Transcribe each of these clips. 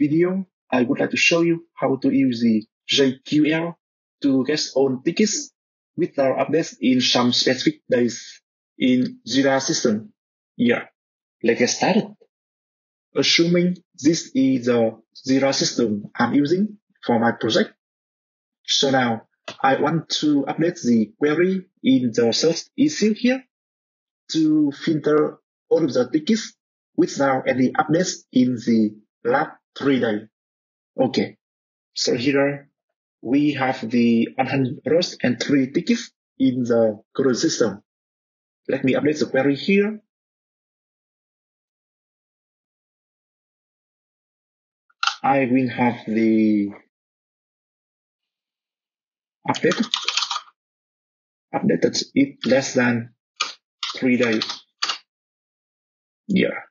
video, I would like to show you how to use the JQL to get own tickets without updates in some specific days in Jira system. Yeah, let's get started. Assuming this is the Jira system I'm using for my project. So now I want to update the query in the search issue here to filter all of the tickets without any updates in the last 3 days. Okay, so here we have the 103 tickets in the current system. Let me update the query here. I will have the updated it less than 3 days. Yeah.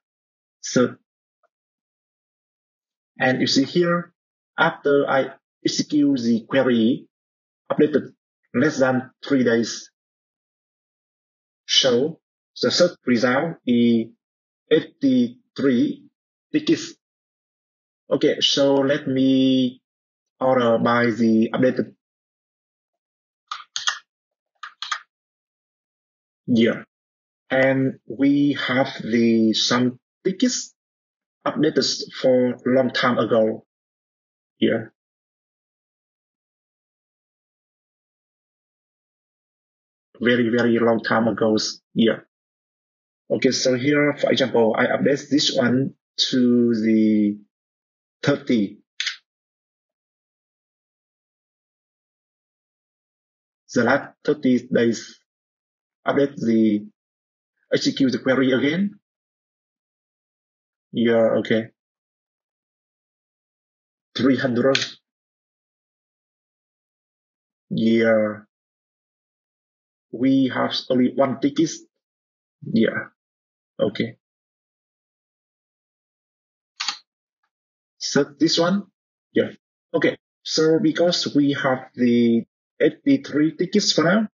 So, and you see here, after I execute the query, updated less than 3 days. So the search result is 83 tickets. Okay, so let me order by the updated. Yeah, and we have the some tickets updated for a long time ago. Yeah. Very, very long time ago. Yeah. Okay, so here, for example, I update this one to the 30. The last 30 days, execute the query again. Yeah, okay. 300. Yeah. We have only one ticket. Yeah. Okay. So this one, yeah, okay. So because we have the 83 tickets for now,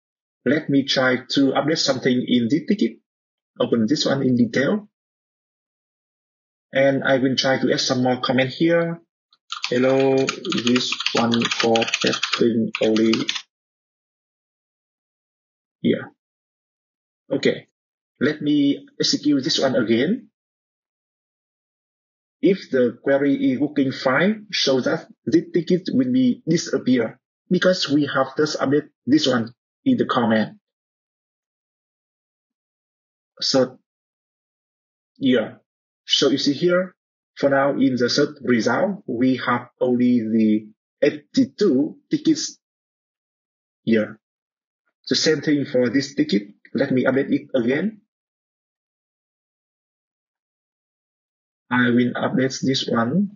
let me try to update something in this ticket. Open this one in detail, and I will try to add some more comment here. Hello, this one for testing only. Yeah. Okay. Let me execute this one again. If the query is working fine, so that this ticket will be disappear because we have just updated this one in the comment. So, yeah. So you see here, for now in the search result, we have only the 82 tickets. Yeah. The same thing for this ticket. Let me update it again. I will update this one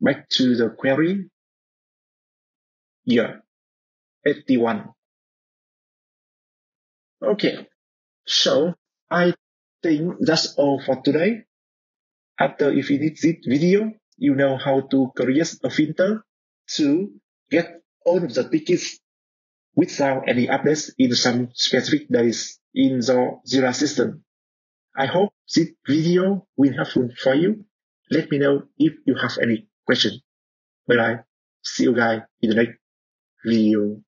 back to the query. Yeah, 81. Okay, so I think that's all for today. After if you did this video, you know how to create a filter to get all of the tickets without any updates in some specific days in the Jira system. I hope this video will helpful for you. Let me know if you have any question. Bye bye. See you guys in the next video.